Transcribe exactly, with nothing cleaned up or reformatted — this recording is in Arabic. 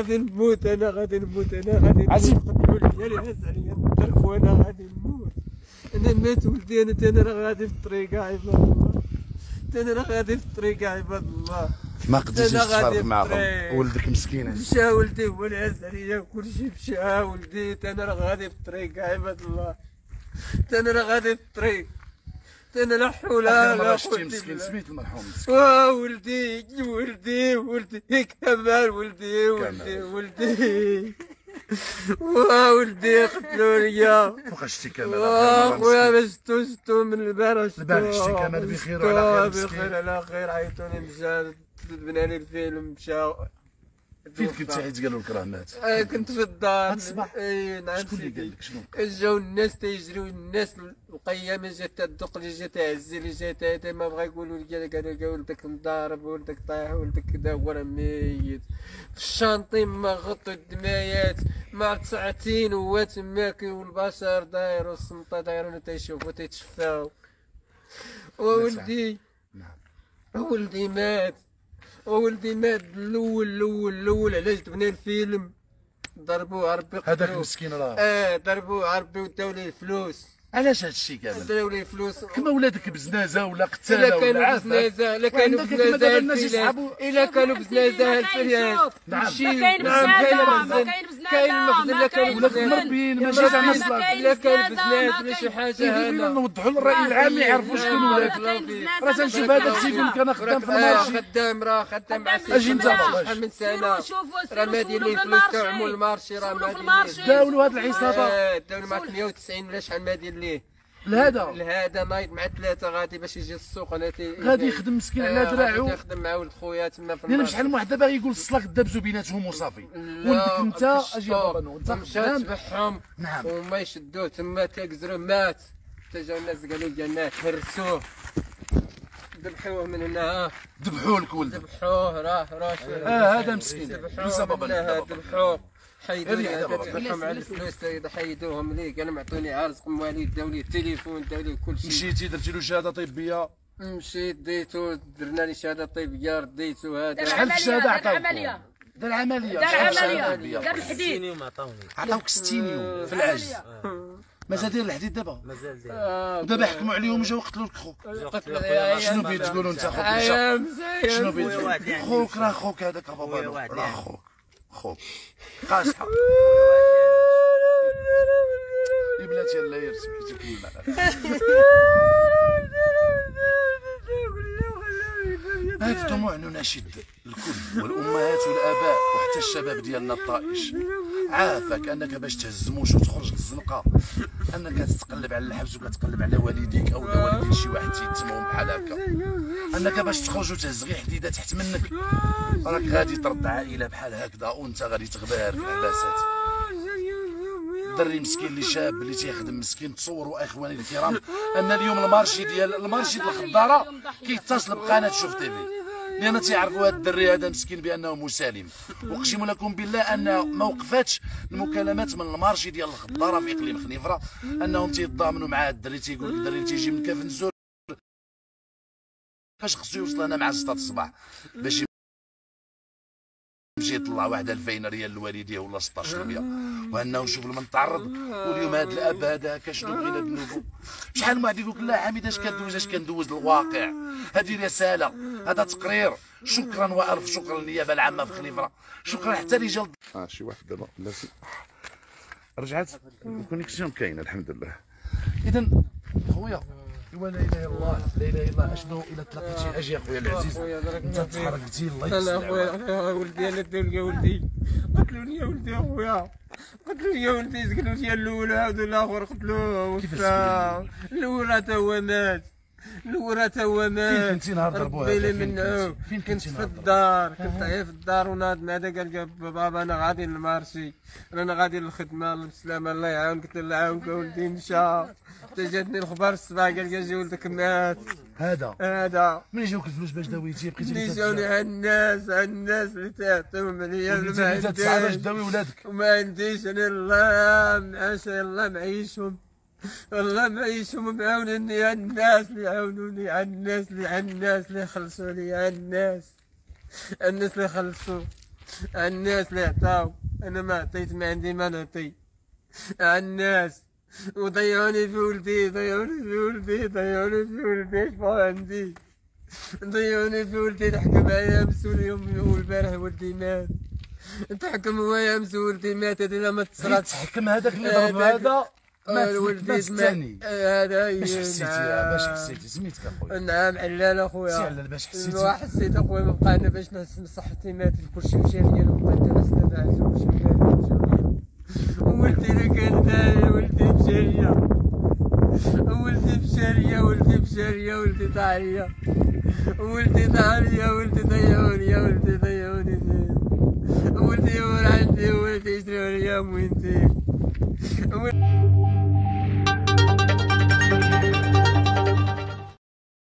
غادي نموت انا غادي نموت انا غادي عجيب القتل ديالي هز عليا الدرب وانا غادي نموت. انا مات ولدي انا تاني راه غادي في الطريق عباد الله، تاني راه غادي في الطريق عباد الله. ما قدرتش تفرق معاهم ولدك مسكين مشى ولدي هو اللي هز عليا كلشي مشى ولدي، تاني راه غادي في الطريق عباد الله، تاني راه غادي في الطريق انا لا حول ولا قوه. مسكين سميت المرحوم وا ولدي ولدي ولدي كمال ولدي ولدي ولدي وا ولدي قتلوا ليا. فوقاش شتي كمال؟ وا خويا ما شفتو شفتو من البارح شفتو البارح شتي كمال بخير وعلى خير؟ بخير على خير، عيطوني مشى تبنى لي الفيلم مشى. فين كنت حيت قالوا لك راه مات؟ كنت في الدار الصباح. اي نعم. شكون اللي قال لك شنو؟ جاو الناس تيجريو الناس القيامه جات تدق لي جات تعزي لي جات هذا ما بغا يقولوا لي، قالوا ولدك مضارب ولدك طايح ولدك كذا هو راه ميت. في الشانطي ما غطوا الدمايات مع تسعتين هو تماك والبشر داير والسمطه دايرين وتيشوفوا تيتشفاو. وولدي ولدي مات ولدي مات الاول الاول الاول علاش بنى الفيلم؟ ضربوه عربي هذاك المسكين راه اه ضربوه عربي وداو ليه الفلوس. علاش هذا الشيء كامل؟ داو ليه الفلوس كما ولادك بزنازه ولا قتاله ولا عافاك. الا كانوا بزنازه الا كانوا بزنازه الفلوس كاين بزنازه كاين بزنازه كاين بزنازه مربيين ماشي زعما صلاح. الا كان بزنازه ماشي حاجه هذا نوضحوا للراي العام يعرفوا شكون ولادك. راه تنشوف هذا السي يقول لك انا خدام في المارشي خدام راه خدام مع اجي انت شحال من سنه راه ما داير ليه الفلوس تاعو المارشي راه ما داير. داولوا هذه العصابه داولوا مع مية وتسعين ولا شحال ما داير ليه لهذا لهذا نايض مع ثلاثه غادي باش يجي السوق انا غادي يخدم مسكين على دراعو يخدم مع ولد خويا تما في المغرب. شحال من واحد دابا يقول الصلاة دابزو بيناتهم وصافي. ولدك انت اجي بابا نو انت خدام تبعهم نعم وما يشدوه تما تاكزرو مات. حتى جاو الناس قالوا لنا هرسوه ذبحوه من هنا ذبحوا لك ولدك ذبحوه راه راه اه هذا مسكين بابا ذبحوه حيدوهم على الفلوس حيدوهم ليك. انا معطوني عرس مواليد داولي التليفون داولي كل شيء. مشيتي درتي له شهاده طبيه؟ مشيت ديتو درنا لي شهاده طبيه رديتو. هذا شحال الشهاده عطاوك؟ العمليه دار العمليه دار العمليه دار الحديد يوم عطاوني عطاوك ستين يوم في العجز. مازال داير الحديد دابا؟ مازال داير. ودابا حكموا عليهم وجاو قتلوا لك خوك. شنو بغيت تقولوا انت خوك؟ شنو بغيت تقول؟ خوك راه خوك هذاك بابا راه خوك خوك قاصحه يا بلاتي. الله يرسم حيتك الماء. هاد طموعنا شد الكل والامهات والاباء وحتى الشباب ديالنا الطائش. عافاك انك باش تهزموش وتخرج للزنقه انك تتقلب على الحبس وكتقلب على والديك او والدين شي واحد تيتمهم بحال هكا. انك باش تخرج وتهز غير حديده تحت منك راك غادي ترد عائله بحال هكذا وانت غادي تغبار في العباسات. الدري مسكين اللي شاب اللي تيخدم مسكين. تصوروا اخواني الكرام ان اليوم المارشي ديال المارشي ديال الخضاره كيتصل بقناه شوف تيفي لأن تيعرفوا هذا الدري هذا مسكين بأنه مسالم. وأقسم لكم بالله أن ما وقفاتش المكالمات من المارشي ديال الخضارة في إقليم خنيفرة أنهم تيتضامنوا مع هذا الدري. تيقول لك الدري اللي تيجي من كاف نزور كاش خصو يوصل هنا مع ستة الصباح باش يمشي يطلع واحد ألفين ريال لوالديه ولا ستطاش ربيع. وأنه شوف لمن تعرض. واليوم هذا الأب هذا كشنو بغينا بنوفو. شحال من واحد يقول لك لا حميد اش كندوز اش كندوز الواقع. هذه رسالة هذا تقرير. شكرا والف شكرا للنيابه العامه في خنيفره. شكرا حتى رجال اه شي واحد دابا لازم رجعت الكونيكسيون كاينه الحمد لله. اذا خويا هو لا اله الا الله لا اله الا الله. اشنو الا تلاقيتي اجي اخويا العزيز انت تحركتي الله يسلمك. اخويا ولدي انا داول يا ولدي قتلوني يا ولدي اخويا قتلوني يا ولدي سكنوا لي الاول عاودوا الاخر قتلوه. الاول حتى هو مات الاول حتى هو مات. فين كنتي نهار ضربوه؟ فين كنتي؟ في الدار كنت غير في الدار وناض مع هذا قال بابا انا غادي للمارشي انا غادي للخدمه بالسلامه الله يعاونك. قلت له الله يعاونك ولدي مشى. حتى جاتني الخبر الصباح قال لي جا ولدك مات. هذا هذا ملي جاوك الفلوس باش داويتي بقيتي ملي جاوني على الناس على الناس اللي تعطيهم عليا ما عنديش باش داوي ولادك وما عنديش انا الله الله معيشهم والله معيشهم معاونيني على الناس اللي عاونوني على الناس اللي على الناس اللي خلصوني على الناس الناس اللي خلصوا الناس اللي عطاو انا ما عطيت، ما عندي ما نعطي الناس، وضيعوني في ولدي، ضيعوني في ولدي، ضيعوني في ولدي، شحال عندي ضيعوني في ولدي. تحكم عليا امس واليوم والبارح ولدي مات، تحكم هوايا امس ولدي مات، هذه ما تصراتش. تحكم هذاك اللي ضرب هذا ولدي الثاني، هذا باش حسيتي باش حسيتي سميتك اخويا؟ نعم حلال اخويا، سعلل باش حسيتي؟ واه حسيت اخويا، ما بقى لنا باش نحس بصحتي، مات كلشي مشى ليا، وبقيت نحس بالعز وكلشي مات. ولدي اللي كان داير، ولدي مشى ليا، ولدي مشى ليا، ولدي مشى ليا، ولدي ضاع ليا، ولدي ضاع ليا، ولدي ضيعوا ليا، ولدي ضيعوني فيه، ولدي ورا عندي، ولدي يشريو ليا وينتي.